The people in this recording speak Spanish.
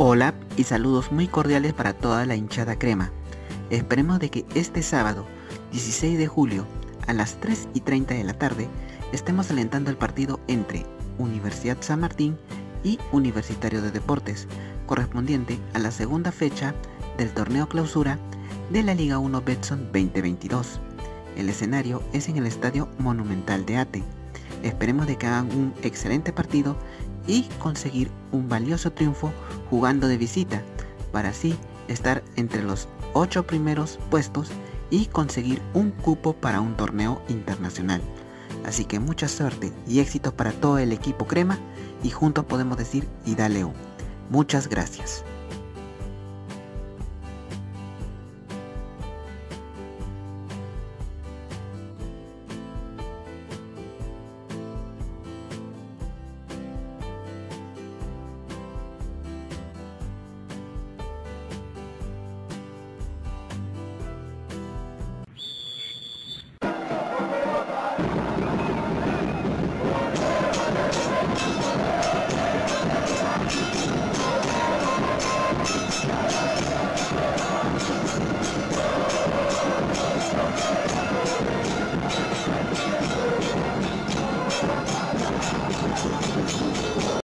Hola y saludos muy cordiales para toda la hinchada crema. Esperemos de que este sábado 16 de julio a las 3:30 de la tarde estemos alentando el partido entre Universidad San Martín y Universitario de Deportes, correspondiente a la segunda fecha del Torneo Clausura de la Liga 1 Betson 2022. El escenario es en el Estadio Monumental de Ate. Esperemos de que hagan un excelente partido y conseguir un valioso triunfo jugando de visita, para así estar entre los 8 primeros puestos y conseguir un cupo para un torneo internacional. Así que mucha suerte y éxitos para todo el equipo crema, y juntos podemos decir: y dale un. Muchas gracias.